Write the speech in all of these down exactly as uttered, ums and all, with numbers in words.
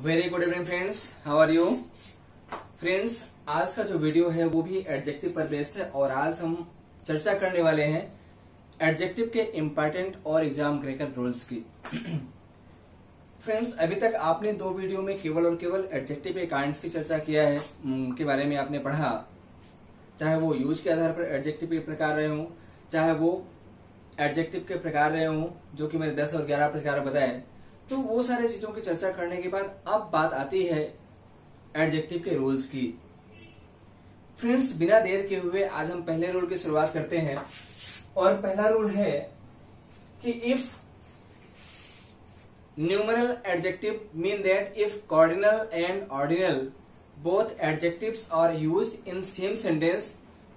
Very good evening friends, how are you friends. आज का जो वीडियो है वो भी एडजेक्टिव पर बेस्ड है और आज हम चर्चा करने वाले हैं एडजेक्टिव के इम्पोर्टेंट और एग्जाम क्रेकर रूल्स की। फ्रेंड्स अभी तक आपने दो वीडियो में केवल और केवल एडजेक्टिव के काइंड्स की चर्चा किया है के बारे में आपने पढ़ा, चाहे वो यूज के आधार पर एडजेक्टिव के प्रकार रहे हों, चाहे वो एडजेक्टिव के प्रकार रहे हों जो कि मैंने दस और ग्यारह प्रकार बताए। तो वो सारे चीजों की चर्चा करने के बाद अब बात आती है एडजेक्टिव के रूल्स की। फ्रेंड्स बिना देर के हुए आज हम पहले रूल की शुरुआत करते हैं और पहला रूल है कि if numeral adjective mean that if cardinal and ordinal both adjectives are used in same sentence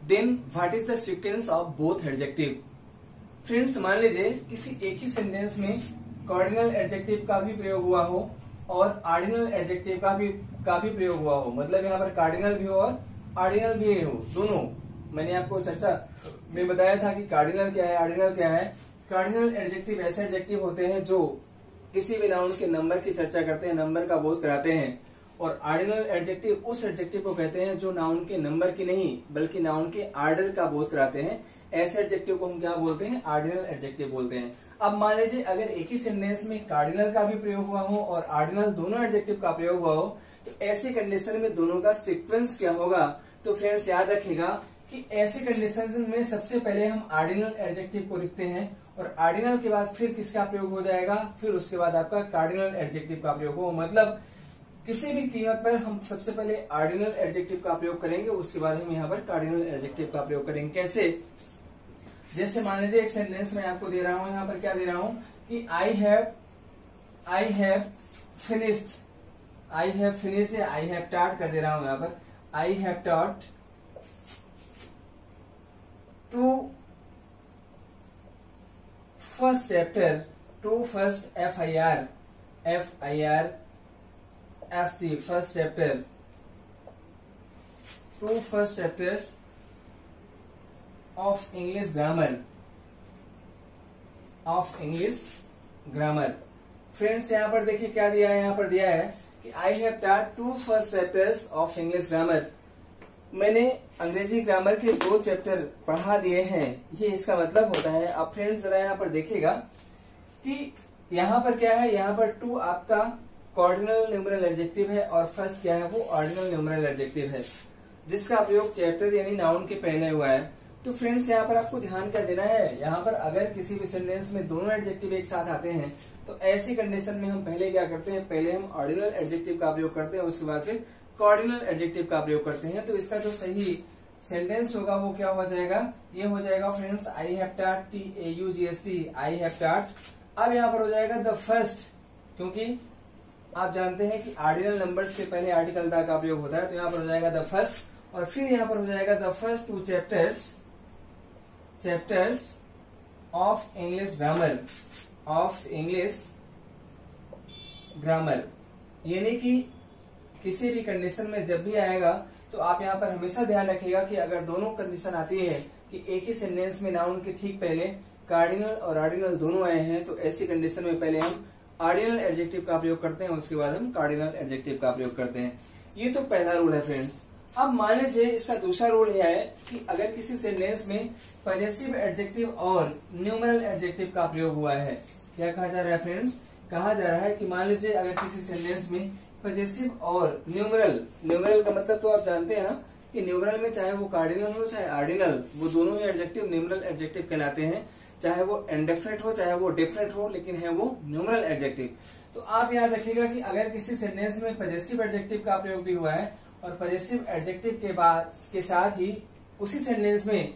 then what is the sequence of both adjective. Friends मान लीजिए किसी एक ही सेंटेंस में कार्डिनल एडजेक्टिव का भी प्रयोग हुआ हो और ऑर्डिनल एडजेक्टिव का भी का भी प्रयोग हुआ हो, मतलब यहाँ पर कार्डिनल भी हो और ऑर्डिनल भी हो दोनों। मैंने आपको चर्चा में बताया था कि कार्डिनल क्या है, ऑर्डिनल क्या है। कार्डिनल एडजेक्टिव ऐसे एडजेक्टिव होते हैं जो किसी भी नाउन के नंबर की चर्चा करते हैं, नंबर का बोध कराते हैं, और ऑर्डिनल एडजेक्टिव उस एडजेक्टिव को कहते हैं जो नाउन के नंबर की नहीं बल्कि नाउन के ऑर्डर का बोध कराते हैं। ऐसे एडजेक्टिव को हम क्या बोलते हैं, ऑर्डिनल एडजेक्टिव बोलते हैं। अब मान लीजिए अगर एक ही सेंटेंस में कार्डिनल का भी प्रयोग हुआ हो और ऑर्डिनल दोनों एडजेक्टिव का प्रयोग हुआ हो तो ऐसी कंडीशन में दोनों का सीक्वेंस क्या होगा। तो फ्रेंड्स याद रखिएगा कि ऐसे कंडीशन में सबसे पहले हम ऑर्डिनल एडजेक्टिव को लिखते हैं और ऑर्डिनल के बाद फिर किसका प्रयोग हो जाएगा, फिर उसके बाद आपका कार्डिनल एडजेक्टिव का प्रयोग हो। मतलब किसी भी कीमत पर हम सबसे पहले ऑर्डिनल एडजेक्टिव का प्रयोग करेंगे, उसके बाद हम यहाँ पर कार्डिनल एडजेक्टिव का प्रयोग करेंगे। कैसे, जैसे मान लीजिए एक सेंटेंस मैं आपको दे रहा हूं, यहाँ पर क्या दे रहा हूं कि I have I have finished I have finish या आई हैव टॉट कर दे रहा हूं। यहाँ पर I have taught two first chapter two first F I R F I R S T first chapter two first chapters of English grammar of English grammar. Friends यहाँ पर देखिए क्या दिया है, यहाँ पर दिया है कि I have taught two first chapters of English grammar. मैंने अंग्रेजी ग्रामर के दो चैप्टर पढ़ा दिए हैं, ये इसका मतलब होता है। अब फ्रेंड्स जरा यहाँ पर देखिएगा कि यहाँ पर क्या है, यहाँ पर टू आपका कार्डिनल न्यूमरल एडजेक्टिव है और फर्स्ट क्या है वो ऑर्डिनल न्यूमरल एडजेक्टिव है जिसका प्रयोग चैप्टर यानी नाउन के पहले हुआ है। तो फ्रेंड्स यहाँ पर आपको ध्यान क्या देना है, यहाँ पर अगर किसी भी सेंटेंस में दोनों एडजेक्टिव एक साथ आते हैं तो ऐसी कंडीशन में हम पहले क्या करते हैं, पहले हम ऑर्डिनल एडजेक्टिव का प्रयोग करते हैं, उसके बाद फिर कार्डिनल एडजेक्टिव का प्रयोग करते हैं। तो इसका जो सही सेंटेंस होगा वो क्या हो जाएगा, ये हो जाएगा friends I have taught T A U G H T I have taught. अब यहाँ पर हो जाएगा द फर्स्ट, क्योंकि आप जानते हैं कि ऑर्डिनल नंबर से पहले आर्टिकल द का प्रयोग होता है, तो यहाँ पर हो जाएगा द फर्स्ट और फिर यहाँ पर हो जाएगा the first two chapters chapters of English grammar of English grammar. यानी कि किसी भी कंडीशन में जब भी आएगा तो आप यहाँ पर हमेशा ध्यान रखिएगा कि अगर दोनों कंडीशन आती है कि एक ही सेंटेंस में नाउन के ठीक पहले कार्डिनल और ऑर्डिनल दोनों आए हैं तो ऐसी कंडीशन में पहले हम ऑर्डिनल एडजेक्टिव का प्रयोग करते हैं, उसके बाद हम कार्डिनल एडजेक्टिव का प्रयोग करते हैं। ये तो पहला रूल है फ्रेंड्स। अब मान लीजिए इसका दूसरा रूल यह है कि अगर किसी सेंटेंस में पजेसिव एडजेक्टिव और न्यूमरल एडजेक्टिव का प्रयोग हुआ है, क्या कहा जा रहा है फ्रेंड्स, कहा जा रहा है कि मान लीजिए अगर किसी सेंटेंस में पजेसिव और न्यूमरल न्यूमरल का मतलब तो आप जानते हैं ना कि न्यूमरल में चाहे वो कार्डिनल हो चाहे ऑर्डिनल, वो दोनों ही एडजेक्टिव न्यूमरल एडजेक्टिव कहलाते हैं, चाहे वो इंडिफरेंट हो चाहे वो डिफरेंट हो, लेकिन है वो न्यूमरल एडजेक्टिव। तो आप याद रखिएगा कि अगर किसी सेंटेंस में पजेसिव एडजेक्टिव का प्रयोग भी हुआ है और पजेसिव एडजेक्टिव के बाद के साथ ही उसी सेंटेंस में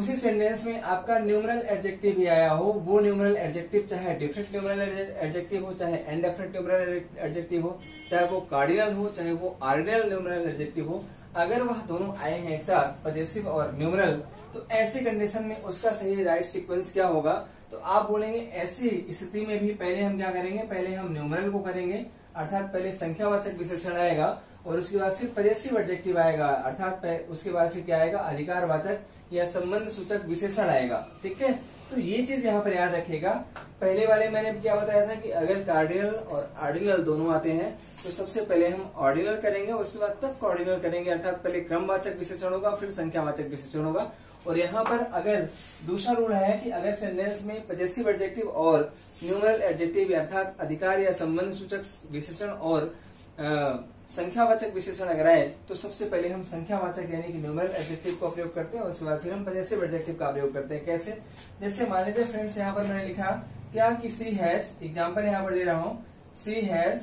उसी सेंटेंस में आपका न्यूमरल एडजेक्टिव भी आया हो, वो न्यूमरल एडजेक्टिव चाहे डिफरेंट न्यूमरल एडजेक्टिव हो चाहे इंडिफरेंट न्यूमरल एडजेक्टिव हो, चाहे वो कार्डिनल हो चाहे वो ऑर्डिनल न्यूमरल एडजेक्टिव हो, अगर वह दोनों आए हैं एक साथ पजेसिव और न्यूमरल, तो ऐसी कंडीशन में उसका सही राइट सीक्वेंस क्या होगा। तो आप बोलेंगे ऐसी स्थिति में भी पहले हम क्या करेंगे, पहले हम न्यूमरल को करेंगे अर्थात पहले संख्यावाचक विशेषण आएगा और उसके बाद फिर पजेसिव एडजेक्टिव आएगा अर्थात उसके बाद फिर क्या आएगा अधिकारवाचक या संबंध सूचक विशेषण आएगा। ठीक है, तो ये चीज यहाँ पर याद रखेगा। पहले वाले मैंने क्या बताया था कि अगर कार्डिनल और ऑर्डिनल दोनों आते हैं तो सबसे पहले हम ऑर्डिनल करेंगे, उसके बाद तब कार्डिनल करेंगे, अर्थात पहले क्रमवाचक विशेषण होगा फिर संख्यावाचक विशेषण होगा। और यहाँ पर अगर दूसरा रूल है कि अगर सेंटेंस में पजेसिव एडजेक्टिव और न्यूमरल एडजेक्टिव अर्थात अधिकार या संबंध सूचक विशेषण और संख्यावाचक विशेषण अगर आए तो सबसे पहले हम संख्यावाचक यानी कि न्यूमरल एडजेक्टिव का प्रयोग करते हैं, उसके बाद फिर हम पजेसिव एडजेक्टिव का प्रयोग करते हैं। कैसे? जैसे मान लीजिए फ्रेंड्स, यहाँ पर मैंने लिखा क्या कि सी हैज, एग्जाम्पल यहाँ पर दे रहा हूँ, she has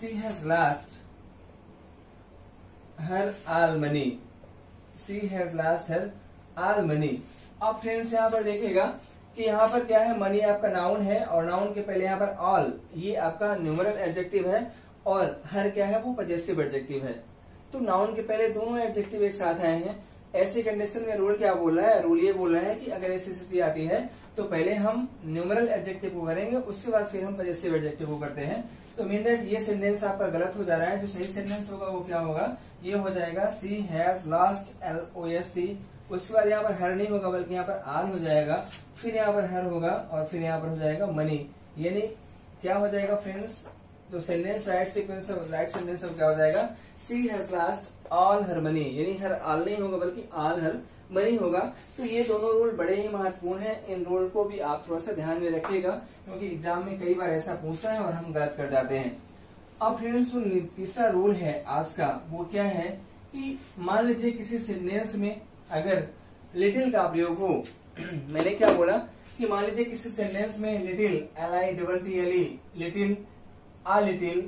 she has lost her all money, she has lost her all money. अब फ्रेंड्स यहाँ पर देखिएगा कि यहाँ पर क्या है, मनी आपका नाउन है और नाउन के पहले यहाँ पर ऑल ये आपका न्यूमरल एडजेक्टिव है और हर क्या है वो पजेसिव एडजेक्टिव है। तो नाउन के पहले दोनों एडजेक्टिव एक साथ आए हैं। ऐसी कंडीशन में रूल क्या बोल रहा है? रूल ये बोल रहा है कि अगर ऐसी स्थिति आती है तो पहले हम न्यूमरल एडजेक्टिव को करेंगे, उसके बाद फिर हम पजेसिव एडजेक्टिव को करते हैं। तो मीन दैट ये सेंटेंस आपका गलत हो जा रहा है। जो सही सेंटेंस होगा वो क्या होगा? ये हो जाएगा she has lost L O S T, उसके बाद यहाँ पर हर नहीं होगा बल्कि यहाँ पर आल हो जाएगा, फिर यहाँ पर हर होगा और फिर यहाँ पर हो जाएगा मनी। यानी क्या हो जाएगा फ्रेंड्स? तो sentence right sequence right sentence क्या हो जाएगा? She has lost all her money, यानी हर आल नहीं होगा बल्कि आल हर मनी होगा। तो ये दोनों रूल बड़े ही महत्वपूर्ण हैं। इन रूल को भी आप थोड़ा सा ध्यान में रखिएगा क्योंकि एग्जाम में कई बार ऐसा पूछता है और हम गलत कर जाते हैं। अब फ्रेंड्स जो तीसरा रूल है आज का वो क्या है कि मान लीजिए किसी सेंटेंस में अगर लिटिल का प्रयोग हो, मैंने क्या बोला कि मान लीजिए किसी सेंटेंस में little L I double T L E little, a little,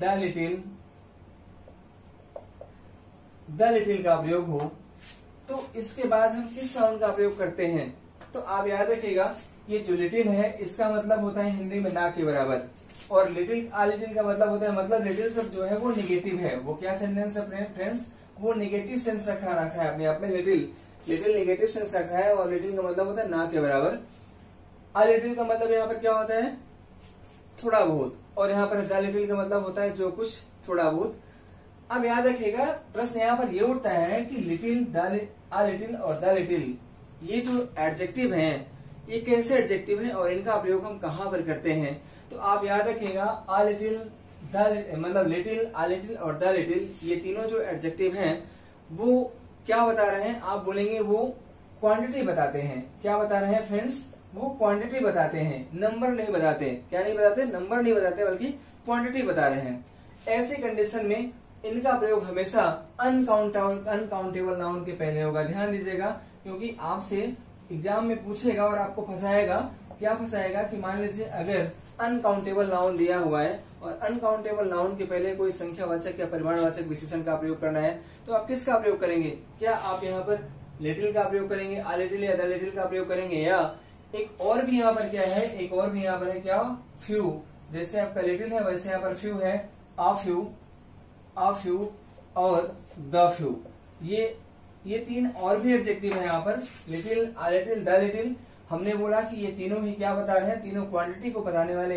the little, the little का प्रयोग हो तो इसके बाद हम किस साउंड का प्रयोग करते हैं? तो आप याद रखिएगा ये जो लिटिल है इसका मतलब होता है हिंदी में ना के बराबर, और लिटिल आ लिटिल का मतलब होता है मतलब लिटिल शब्द जो है वो निगेटिव है। वो क्या सेंटेंस है फ्रेंड्स? वो निगेटिव सेंस रखा रखा है अपने आप में। लिटिल लिटिल निगेटिव सेंस रखा है और लिटिल का मतलब होता है ना के बराबर। आ लिटिल का मतलब यहाँ पर क्या होता है? थोड़ा बहुत। और यहाँ पर द लिटिल का मतलब होता है जो कुछ, थोड़ा बहुत। अब याद रखिएगा प्रश्न यहाँ पर ये उठता है कि लिटिल, द आ लिटिल और द लिटिल ये जो एडजेक्टिव है ये कैसे एडजेक्टिव है और इनका प्रयोग हम कहाँ पर करते हैं? तो आप याद रखिएगा आ लिटिल मतलब लिटिल, आ लिटिल और द लिटिल ये तीनों जो एडजेक्टिव हैं वो क्या बता रहे हैं? आप बोलेंगे वो क्वांटिटी बताते हैं। क्या बता रहे हैं फ्रेंड्स? वो क्वांटिटी बताते हैं, नंबर नहीं बताते। क्या नहीं बताते? नंबर नहीं बताते बल्कि क्वांटिटी बता रहे हैं। ऐसी कंडीशन में इनका प्रयोग हमेशा अनकाउंटेबल अनकाउंटेबल नाउन के पहले होगा। ध्यान दीजिएगा क्योंकि आपसे एग्जाम में पूछेगा और आपको फंसाएगा। क्या फंसाएगा? कि मान लीजिए अगर अनकाउंटेबल नाउन दिया हुआ है और अनकाउंटेबल नाउन के पहले कोई संख्यावाचक या परिमाणवाचक विशेषण का प्रयोग करना है तो आप किसका प्रयोग करेंगे? क्या आप यहाँ पर लिटिल का प्रयोग करेंगे, आ लिटिल या द लिटिल का प्रयोग करेंगे, या एक और भी यहाँ पर क्या है, एक और भी यहाँ पर है क्या, फ्यू। जैसे आपका लिटिल है वैसे यहाँ पर फ्यू है, आ फ्यू, आ फ्यू और द फ्यू। ये ये तीन और भी एडजेक्टिव है यहाँ पर, little, a little, the little. हमने बोला कि ये तीनों ही क्या बता रहे हैं? तीनों क्वांटिटी को बताने वाले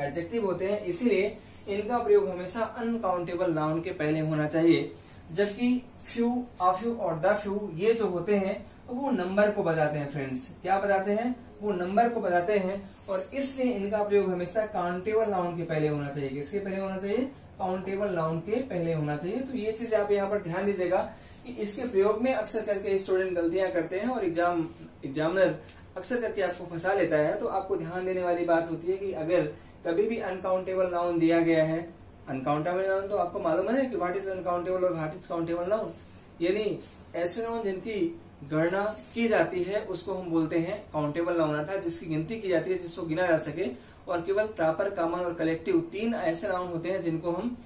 एडजेक्टिव होते हैं, इसीलिए इनका प्रयोग हमेशा अनकाउंटेबल नाउन के पहले होना चाहिए। जबकि फ्यू, आ फ्यू और द फ्यू ये जो होते हैं वो नंबर को बताते हैं फ्रेंड्स। क्या बताते हैं? वो नंबर को बताते हैं और इसलिए इनका प्रयोग हमेशा काउंटेबल नाउन के पहले होना चाहिए। किसके पहले होना चाहिए? काउंटेबल नाउन के पहले होना चाहिए। तो ये चीज आप यहाँ पर ध्यान दीजिएगा कि इसके प्रयोग में अक्सर करके स्टूडेंट गलतियां करते हैं और एग्जाम एग्जामिनर अक्सर करके आपको फंसा लेता है। तो आपको ध्यान देने वाली बात होती है कि अगर कभी भी अनकाउंटेबल नाउन दिया गया है, अनकाउंटेबल नाउन तो आपको मालूम है कि व्हाट इज अनकाउंटेबल और व्हाट इज काउंटेबल नाउन, यानी ऐसे नाउन जिनकी गणना की जाती है उसको हम बोलते हैं काउंटेबल नाउन, अर्थात जिसकी गिनती की जाती है, जिसको गिना जा सके। और केवल प्रॉपर, कॉमन और कलेक्टिव तीन ऐसे नाउन होते हैं जिनको हम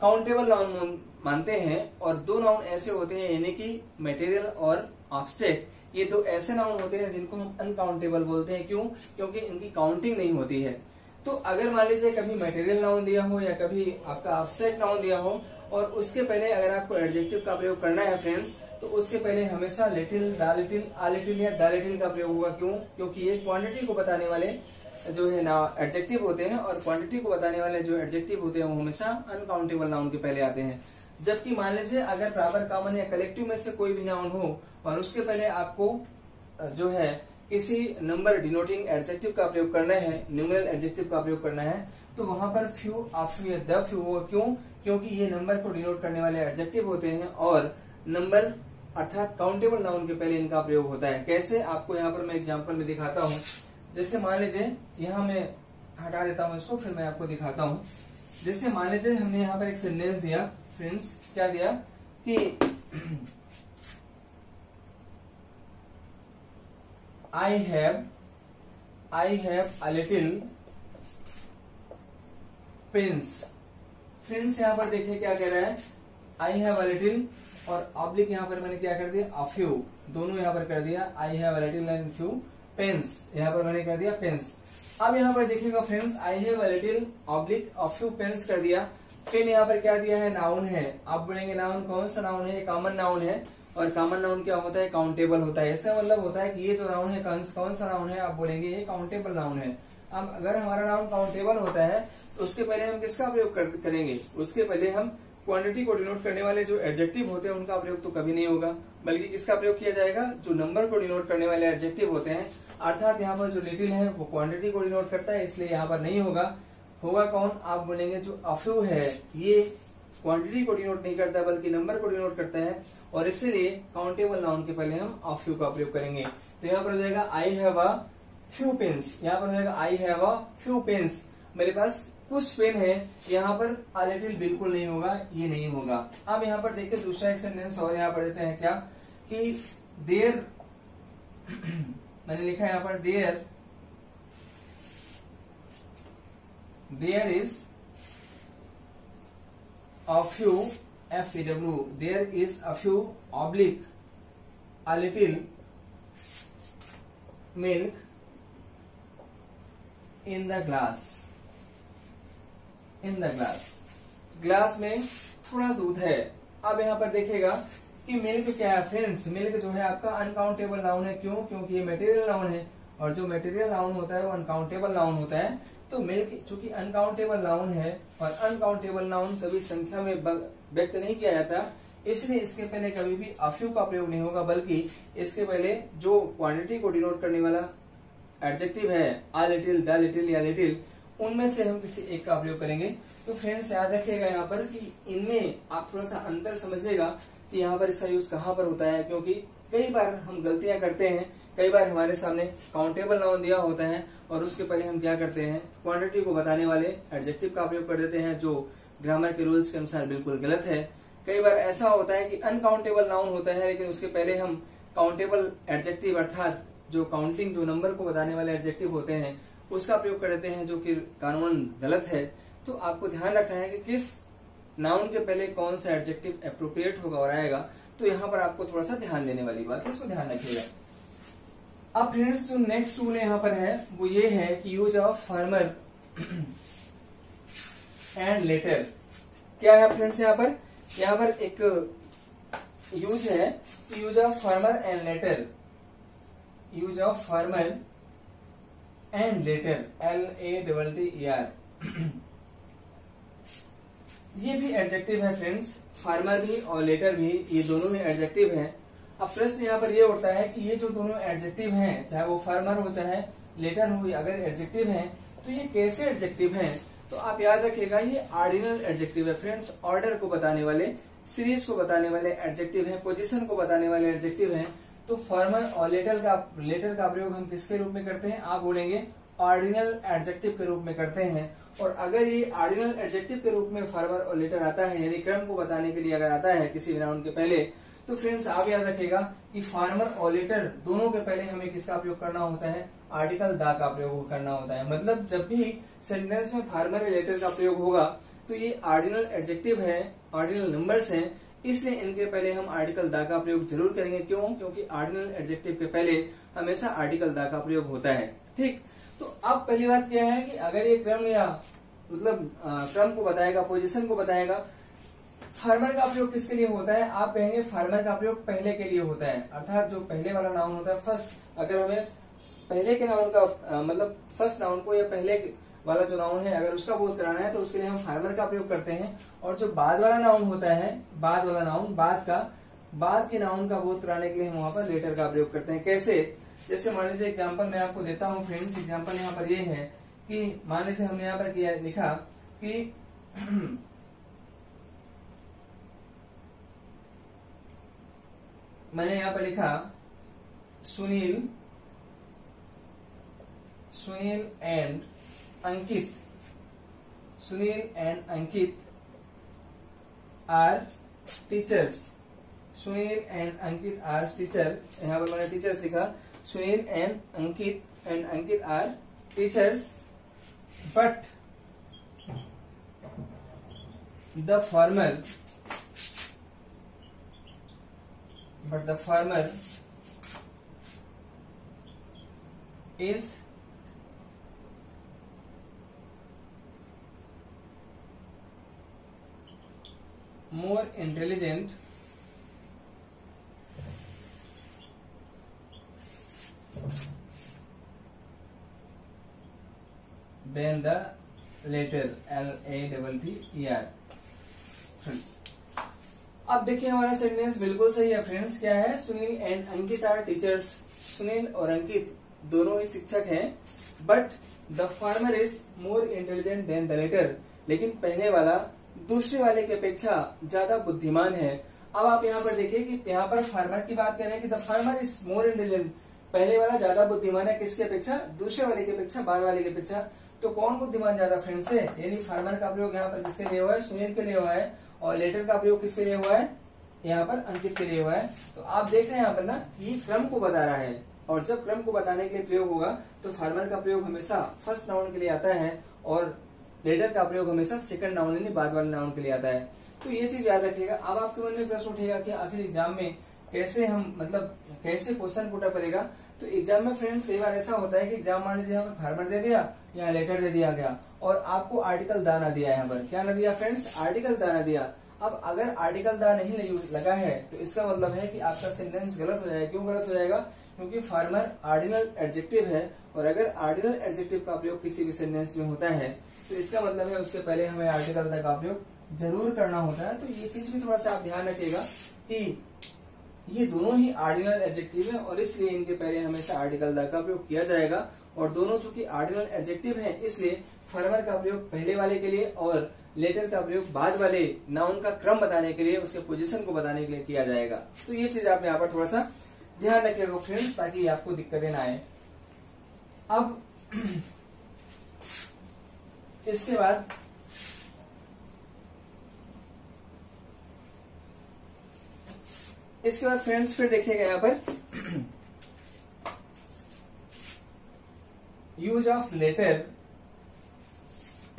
काउंटेबल नाउन मानते हैं और दो नाउन ऐसे होते हैं यानी कि मटेरियल और ऑब्जेक्ट। ये दो ऐसे नाउन होते हैं जिनको हम अनकाउंटेबल बोलते हैं। क्यों? क्योंकि इनकी काउंटिंग नहीं होती है। तो अगर मान लीजिए कभी मटेरियल नाउन दिया हो या कभी आपका ऑब्जेक्ट नाउन दिया हो और उसके पहले अगर आपको एडजेक्टिव का प्रयोग करना है फ्रेंड्स तो उसके पहले हमेशा little, the little, a little या द लिटिल का प्रयोग होगा। क्यों? क्योंकि ये क्वांटिटी को बताने वाले जो है ना एडजेक्टिव होते हैं और क्वांटिटी को बताने वाले जो एडजेक्टिव होते हैं वो हमेशा अनकाउंटेबल नाउन के पहले आते हैं। जबकि मान लीजिए अगर प्राइवेट कॉमन या कलेक्टिव में से कोई भी नाउन हो और उसके पहले आपको जो है किसी नंबर डिनोटिंग एडजेक्टिव का प्रयोग करना है, न्यूमरल एडजेक्टिव का प्रयोग करना है, तो वहां पर फ्यू आफ्यू या द फ्यू हो। क्यों? क्योंकि ये नंबर को डिनोट करने वाले एडजेक्टिव होते हैं और नंबर अर्थात काउंटेबल नाउन के पहले इनका प्रयोग होता है। कैसे, आपको यहाँ पर मैं एग्जाम्पल में दिखाता हूँ। जैसे मान लीजिए, यहाँ मैं हटा देता हूँ इसको, फिर मैं आपको दिखाता हूँ। जैसे मान लीजिए हमने यहाँ पर एक सेंटेंस दिया फ्रेंड्स, क्या दिया कि I have I have a little pens. Friends यहाँ पर देखिए क्या कह रहा है, आई हैव अ लिटिल और ऑब्लिक यहाँ पर मैंने क्या कर दिया अ फ्यू, दोनों यहाँ पर कर दिया। I have a little and few pens, यहाँ पर मैंने कर दिया पेंस। अब यहाँ पर देखिएगा friends, I have a little oblique a few pens कर दिया। पेन यहाँ पर क्या दिया है, नाउन है। आप बोलेंगे नाउन कौन सा नाउन है, ये कॉमन नाउन है और कॉमन नाउन क्या होता है, काउंटेबल होता है। ऐसा मतलब होता है कि ये जो नाउन है कौन सा नाउन है, आप बोलेंगे ये काउंटेबल नाउन है। अब अगर हमारा नाउन काउंटेबल होता है तो उसके पहले हम किसका प्रयोग करेंगे, उसके पहले हम क्वांटिटी को डिनोट करने वाले जो एडजेक्टिव होते हैं उनका प्रयोग तो कभी नहीं होगा, बल्कि किसका प्रयोग किया जाएगा, जो नंबर को डिनोट करने वाले एडजेक्टिव होते हैं। अर्थात यहाँ पर जो लिटिल है वो क्वांटिटी को डिनोट करता है, इसलिए यहाँ पर नहीं होगा। होगा कौन, आप बोलेंगे जो अ फ्यू है ये क्वांटिटी को डिनोट नहीं करता बल्कि नंबर को डिनोट करता है और इसीलिए काउंटेबल नाउन के पहले हम अ फ्यू का प्रयोग करेंगे। तो यहाँ पर हो जाएगा I have a few pens, यहाँ पर हो जाएगा I have a few pens, मेरे पास कुछ पेन है। यहाँ पर अ लिटिल बिल्कुल नहीं होगा, ये नहीं होगा। अब यहाँ पर देखिए दूसरा एक सेंटेंस और यहाँ पर देते हैं क्या कि देयर, मैंने लिखा है यहाँ पर there there is a few F E W, there is a few oblique a little milk in the glass. In the glass, glass में थोड़ा दूध है। अब यहाँ पर देखेगा कि मिल्क क्या है फ्रेंड्स, मिल्क जो है आपका अनकाउंटेबल नाउन है। क्यों? क्योंकि ये मेटेरियल नाउन है और जो मेटेरियल नाउन होता है वो अनकाउंटेबल नाउन होता है। तो मिल्क चूंकि अनकाउंटेबल नाउन है और अनकाउंटेबल नाउन कभी संख्या में व्यक्त नहीं किया जाता, इसलिए इसके पहले कभी भी अ फ्यू का प्रयोग नहीं होगा, बल्कि इसके पहले जो क्वांटिटी को डिनोट करने वाला एडजेक्टिव है अ लिटिल, द लिटिल या लिटिल, उनमें से हम किसी एक का प्रयोग करेंगे। तो फ्रेंड्स याद रखिएगा यहाँ पर कि इनमें आप थोड़ा सा अंतर समझिएगा कि यहाँ पर इसका यूज कहाँ पर होता है, क्योंकि कई बार हम गलतियां करते हैं। कई बार हमारे सामने काउंटेबल नाउन दिया होता है और उसके पहले हम क्या करते हैं, क्वांटिटी को बताने वाले एडजेक्टिव का प्रयोग कर देते हैं, जो ग्रामर के रूल्स के अनुसार बिल्कुल गलत है। कई बार ऐसा होता है कि अनकाउंटेबल नाउन होता है लेकिन उसके पहले हम काउंटेबल एडजेक्टिव अर्थात जो काउंटिंग जो नंबर को बताने वाले एडजेक्टिव होते हैं उसका प्रयोग कर देते हैं, जो कि कानून गलत है। तो आपको ध्यान रखना है कि किस नाउन के पहले कौन सा एडजेक्टिव एप्रोप्रिएट होगा और आएगा। तो यहाँ पर आपको थोड़ा सा ध्यान देने वाली बात है, उसको ध्यान रखिएगा। अब फ्रेंड्स जो नेक्स्ट रूल यहाँ पर है वो ये है कि use of former and latter. क्या है फ्रेंड्स यहाँ पर, यहाँ पर एक यूज है use of former and latter, use of former and latter, L A double T E R. ये भी एडजेक्टिव है फ्रेंड्स, फार्मर भी और लेटर भी, ये दोनों में एडजेक्टिव है। अब प्रश्न यहाँ पर ये उठता है कि ये जो दोनों एडजेक्टिव हैं, चाहे वो फार्मर हो चाहे लेटर हो, अगर एडजेक्टिव हैं तो ये कैसे एडजेक्टिव हैं? तो आप याद रखिएगा ये ऑर्डिनल एडजेक्टिव है फ्रेंड्स, ऑर्डर को बताने वाले, सीरीज को बताने वाले एडजेक्टिव है, पोजिशन को बताने वाले एडजेक्टिव है। तो फॉर्मर और लेटर का लेटर का प्रयोग हम किसके रूप में करते हैं, आप बोलेंगे ऑर्डिनल एडजेक्टिव के रूप में करते हैं। और अगर ये ऑर्डिनल एडजेक्टिव के रूप में फॉर्मर और लेटर आता है, यानी क्रम को बताने के लिए अगर आता है किसी भी नाउन के पहले, तो फ्रेंड्स आप याद रखेगा कि फॉर्मर और लेटर दोनों के पहले हमें किसका प्रयोग करना होता है, आर्टिकल द का प्रयोग करना होता है। मतलब जब भी सेंटेंस में फॉर्मर और लेटर का प्रयोग होगा तो ये ऑर्डिनल एडजेक्टिव है, ऑर्डिनल नंबर्स हैं, इसलिए इनके पहले हम आर्टिकल द का प्रयोग जरूर करेंगे। क्यों? क्योंकि ऑर्डिनल एडजेक्टिव के पहले हमेशा आर्टिकल द का प्रयोग होता है। ठीक, तो अब पहली बात क्या है कि अगर ये क्रम या मतलब क्रम को बताएगा, पोजीशन को बताएगा, फार्मर का प्रयोग किसके लिए होता है, आप कहेंगे फार्मर का प्रयोग पहले के लिए होता है, अर्थात जो पहले वाला नाउन होता है फर्स्ट, अगर हमें पहले के नाउन का मतलब फर्स्ट नाउन को या पहले वाला जो नाउन है अगर उसका बोध कराना है तो उसके लिए हम फाइबर का प्रयोग करते हैं। और जो बाद वाला नाउन होता है, बाद वाला नाउन, बाद का, बाद के नाउन का बोध कराने के लिए हम वहां पर लेटर का प्रयोग करते हैं। कैसे? जैसे मान लीजिए एग्जाम्पल मैं आपको देता हूँ फ्रेंड्स। एग्जाम्पल यहाँ पर ये है कि मान लीजिए हमने यहाँ पर किया लिखा कि मैंने यहाँ पर लिखा Sunil Sunil and Ankit Sunil and Ankit are teachers Sunil and Ankit are teacher. यहाँ पर मैंने टीचर्स लिखा Sunil and Ankit and Ankit are teachers but the former but the former is more intelligent than the latter L A double T E R. Friends अब देखिए हमारा sentence बिल्कुल सही है। फ्रेंड्स क्या है? Sunil and Ankit are teachers, Sunil और अंकित दोनों ही शिक्षक हैं, but the former is more intelligent than the latter, लेकिन पहले वाला दूसरे वाले की अपेक्षा ज्यादा बुद्धिमान है। अब आप यहाँ पर देखिए कि यहाँ पर फार्मर की बात कर रहे हैं कि the former is more intelligent, पहले वाला ज्यादा बुद्धिमान है किसकी अपेक्षा? दूसरे वाले की अपेक्षा, बाद वाले की अपेक्षा। तो कौन बुद्धिमान ज्यादा फ्रेंड्स है? यानी फार्मर का प्रयोग यहाँ पर किसके लिए हुआ है? सुनील के लिए हुआ है। और लेटर का प्रयोग किसके लिए हुआ है? यहाँ पर अंकित के लिए हुआ है। तो आप देख रहे हैं यहाँ पर ना ये क्रम को बता रहा है, और जब क्रम को बताने के लिए प्रयोग होगा तो फार्मर का प्रयोग हमेशा फर्स्ट नाउन के लिए आता है और लेटर का प्रयोग हमेशा सेकंड नाउन यानी बाद वाले नाउन के लिए आता है। तो ये चीज याद रखिएगा। अब आपके मन में प्रश्न उठेगा कि आखिर एग्जाम में कैसे हम मतलब कैसे क्वेश्चन पूछा करेगा। तो एग्जाम में फ्रेंड्स कई बार ऐसा होता है कि एग्जाम मान लीजिए यहाँ पर फार्मर दे दिया, यहाँ लेटर दे दिया गया और आपको आर्टिकल द ना दिया। यहाँ पर क्या ना दिया फ्रेंड्स? आर्टिकल द ना दिया। अब अगर आर्टिकल द नहीं लगा है तो इसका मतलब है कि आपका सेंटेंस गलत हो जाएगा। क्यों गलत हो जाएगा? क्योंकि फार्मर आर्डिनल एडजेक्टिव है, और अगर आर्डिनल एडजेक्टिव का प्रयोग किसी भी सेंटेंस में होता है तो इसका मतलब है उसके पहले हमें आर्टिकल द का प्रयोग जरूर करना होता है। तो ये चीज भी थोड़ा सा आप ध्यान रखिएगा कि ये दोनों ही आर्डिनल एडजेक्टिव है और इसलिए इनके पहले हमेशा आर्टिकल द का प्रयोग किया जाएगा। और दोनों चूंकि आर्डिनल एडजेक्टिव है इसलिए फार्मर का प्रयोग पहले वाले के लिए और लेटर का प्रयोग बाद वाले नाउन का क्रम बताने के लिए, उसके पोजीशन को बताने के लिए किया जाएगा। तो ये चीज आप यहाँ पर थोड़ा सा ध्यान रखिएगा फ्रेंड्स, ताकि आपको दिक्कतें ना आए। अब इसके बाद इसके बाद फ्रेंड्स फिर देखिएगा यहाँ पर use of later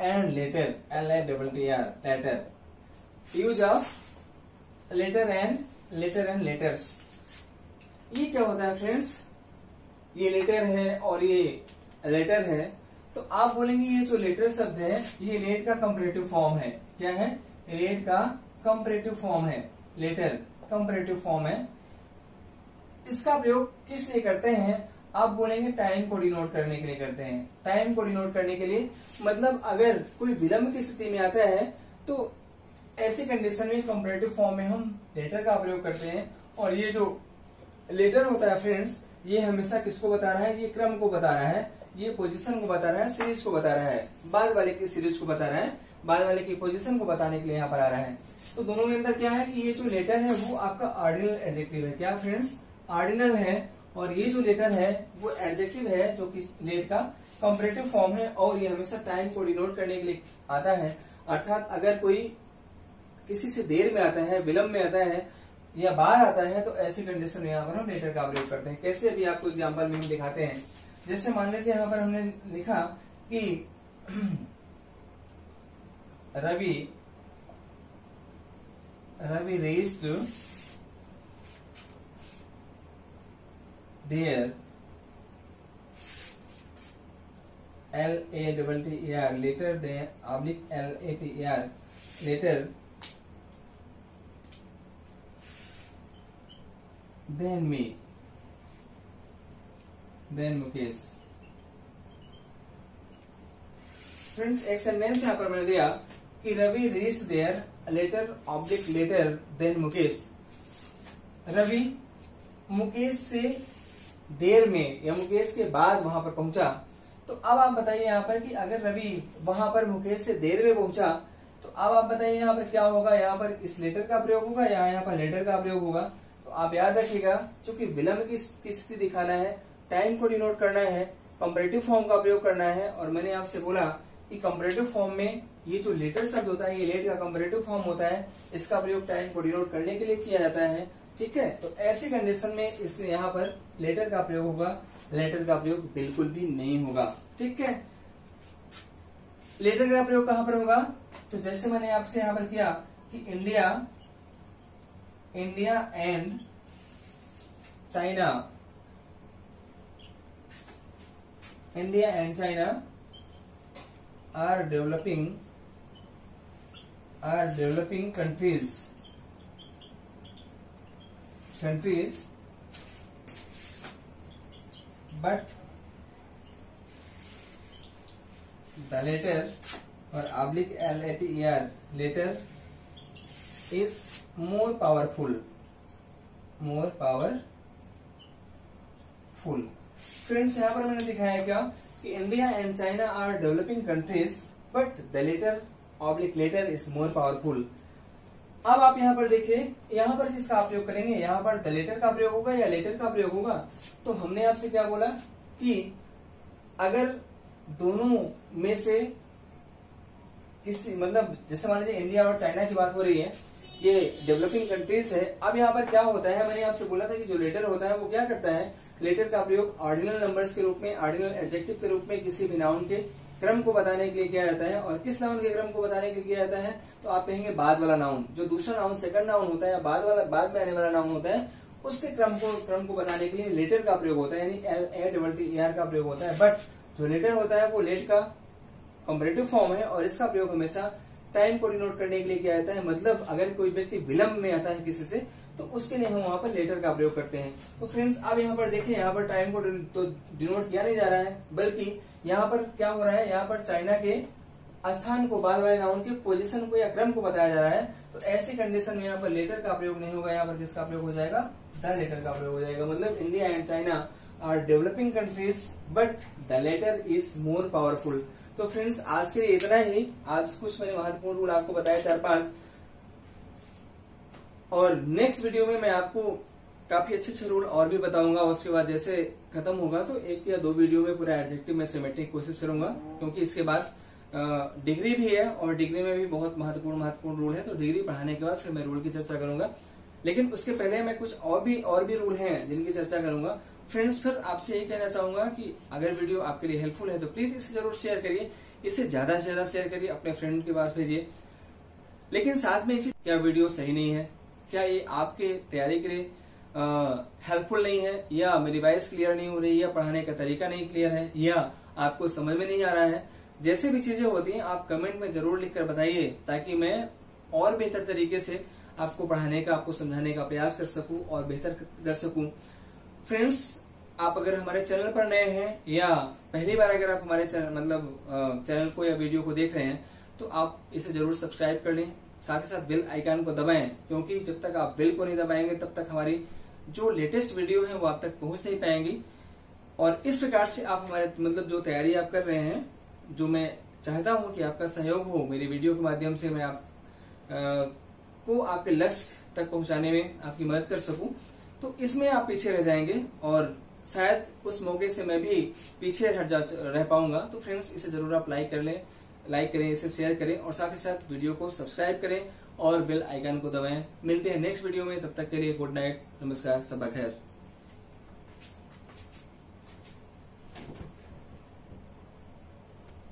and latter L A double T R latter use of later and latter and latters. ये क्या होता है फ्रेंड्स? ये लेटर है और ये लेटर है। तो आप बोलेंगे ये जो लेटर शब्द है ये लेट का कंपैरेटिव फॉर्म है। क्या है? लेट का कंपैरेटिव फॉर्म है, लेटर कंपैरेटिव फॉर्म है। इसका प्रयोग किस लिए करते हैं? आप बोलेंगे टाइम को डिनोट करने के लिए करते हैं। टाइम को डिनोट करने के लिए मतलब अगर कोई विलंब की स्थिति में आता है तो ऐसी कंडीशन में कंपैरेटिव फॉर्म में हम लेटर का प्रयोग करते हैं। और ये जो लेटर होता है फ्रेंड्स ये हमेशा किसको बता रहा है? ये क्रम को बता रहा है, ये पोजीशन को बता रहा है, सीरीज को बता रहा है, बाद वाले की सीरीज को बता रहा है, बाद वाले की पोजीशन को बताने के लिए यहाँ पर आ रहा है। तो दोनों के अंदर क्या है कि ये जो लेटर है वो आपका ऑर्डिनल एडजेक्टिव है। क्या फ्रेंड्स? ऑर्डिनल है। और ये जो लेटर है वो एडजेक्टिव है जो कि लेट का कंपैरेटिव फॉर्म है, और ये हमेशा टाइम को डिनोट करने के लिए आता है। अर्थात अगर कोई किसी से देर में आता है, विलंब में आता है या बाहर आता है तो ऐसी कंडीशन में यहाँ पर हम लेटर का प्रयोग करते हैं। कैसे? अभी आपको एग्जाम्पल में हम दिखाते हैं। जैसे मान लीजिए यहाँ पर हमने लिखा कि Ravi Ravi reached Dear L A double T E R later than oblique L A T E R later than me then Mukesh friends एक सेंटेंस यहाँ पर मैंने दिया कि Ravi reached there later oblique later than Mukesh. Ravi Mukesh से देर में या मुकेश के बाद वहां पर पहुंचा। तो अब आप बताइए यहाँ पर कि अगर रवि वहां पर मुकेश से देर में पहुंचा तो अब आप बताइए यहाँ पर क्या होगा, यहाँ पर इस लेटर का प्रयोग होगा या यहाँ पर लेटर का प्रयोग होगा। तो आप याद रखिएगा चूंकि विलंब की स्थिति दिखाना है, टाइम को डिनोट करना है, कंपैरेटिव फॉर्म का प्रयोग करना है। और मैंने आपसे बोला कि कंपैरेटिव फॉर्म में ये जो लेटर शब्द होता है ये लेट का कंपैरेटिव फॉर्म होता है, इसका प्रयोग टाइम को डिनोट करने के लिए किया जाता है। ठीक है, तो ऐसी कंडीशन में इसमें यहाँ पर लेटर का प्रयोग होगा, लेटर का प्रयोग बिल्कुल भी नहीं होगा। ठीक है, लेटर का प्रयोग कहाँ पर होगा? तो जैसे मैंने आपसे यहाँ पर किया कि India India and China, India and China are developing are developing countries countries but the letter or oblique L A T E R letter is more powerful more powerful। Friends यहाँ पर मैंने दिखाया क्या कि India and China are developing countries but the latter oblique latter is more powerful. अब आप यहाँ पर देखिए यहाँ पर किसका प्रयोग करेंगे, यहाँ पर द लेटर का प्रयोग होगा या लेटर का प्रयोग होगा। तो हमने आपसे क्या बोला कि अगर दोनों में से किसी मतलब जैसे मान लीजिए इंडिया और चाइना की बात हो रही है, ये डेवलपिंग कंट्रीज है। अब यहाँ पर क्या होता है, मैंने आपसे बोला था कि जो लेटर होता है वो क्या करता है, लेटर का प्रयोग ऑर्डिनल नंबर्स के रूप में, ऑर्डिनल एडजेक्टिव के रूप में किसी भी नाउन के क्रम को बताने के लिए किया जाता है। और किस नाउन के क्रम को बताने के लिए किया जाता है? तो आप कहेंगे बाद वाला नाउन, जो दूसरा नाउन सेकंड नाउन होता है या बाद वाला बाद में आने वाला नाउन होता है, उसके क्रम को क्रम को बताने के लिए लेटर का प्रयोग होता है, यानी L A double T R का प्रयोग होता है। बट जो लेटर होता है वो लेट का कंपैरेटिव फॉर्म है और इसका प्रयोग हमेशा टाइम को डिनोट करने के लिए किया जाता है। मतलब अगर कोई व्यक्ति विलंब में आता है किसी से तो उसके लिए हम वहाँ पर लेटर का प्रयोग करते हैं। तो फ्रेंड्स आप यहाँ पर देखिए यहाँ पर टाइम को तो डिनोट किया नहीं जा रहा है, बल्कि यहाँ पर क्या हो रहा है, यहाँ पर चाइना के स्थान को, बाद वाले नाउन के पोजीशन को या क्रम को बताया जा रहा है। तो ऐसी कंडीशन में यहाँ पर लेटर का प्रयोग नहीं होगा, यहाँ पर किसका प्रयोग हो जाएगा, द लेटर का प्रयोग हो जाएगा। मतलब India and China are developing countries but the latter is more powerful. तो फ्रेंड्स आज के लिए इतना ही। आज कुछ मैंने महत्वपूर्ण रूल आपको बताया चार पांच, और नेक्स्ट वीडियो में मैं आपको काफी अच्छे अच्छे रूल और भी बताऊंगा। उसके बाद जैसे खत्म होगा तो एक या दो वीडियो में पूरा एडजेक्टिव में समेटने की कोशिश करूंगा, क्योंकि इसके बाद डिग्री भी है और डिग्री में भी बहुत महत्वपूर्ण महत्वपूर्ण रूल है। तो डिग्री पढ़ाने के बाद फिर मैं रूल की चर्चा करूंगा, लेकिन उसके पहले मैं कुछ और भी और भी रूल हैं जिनकी चर्चा करूंगा। फ्रेंड्स फिर आपसे यही कहना चाहूंगा कि अगर वीडियो आपके लिए हेल्पफुल है तो प्लीज इसे जरूर शेयर करिए, इसे ज्यादा से ज्यादा शेयर करिए, अपने फ्रेंड के पास भेजिए। लेकिन साथ में एक चीज, क्या वीडियो सही नहीं है, क्या ये आपके तैयारी के लिए हेल्पफुल नहीं है, या मेरी वॉइस क्लियर नहीं हो रही है, या पढ़ाने का तरीका नहीं क्लियर है, या आपको समझ में नहीं आ रहा है, जैसे भी चीजें होती हैं आप कमेंट में जरूर लिखकर बताइए, ताकि मैं और बेहतर तरीके से आपको पढ़ाने का, आपको समझाने का प्रयास कर सकूं और बेहतर कर सकूं। फ्रेंड्स आप अगर हमारे चैनल पर नए हैं या पहली बार अगर आप हमारे चैनल मतलब चैनल को या वीडियो को देख रहे हैं तो आप इसे जरूर सब्सक्राइब कर लें, साथ ही साथ बेल आइकन को दबाएं, क्योंकि जब तक आप बेल को नहीं दबाएंगे तब तक हमारी जो लेटेस्ट वीडियो है वो आप तक पहुंच नहीं पाएंगी। और इस प्रकार से आप हमारे मतलब जो तैयारी आप कर रहे हैं, जो मैं चाहता हूं कि आपका सहयोग हो मेरी वीडियो के माध्यम से, मैं आप आ, को आपके लक्ष्य तक पहुंचाने में आपकी मदद कर सकूं, तो इसमें आप पीछे रह जाएंगे और शायद उस मौके से मैं भी पीछे हट रह पाऊंगा। तो फ्रेंड्स इसे जरूर आप लाइक कर लें, लाइक करें, इसे शेयर करें और साथ ही साथ वीडियो को सब्सक्राइब करें और बेल आइकन को दबाएं। मिलते हैं नेक्स्ट वीडियो में, तब तक के लिए गुड नाइट, नमस्कार, सब खैर।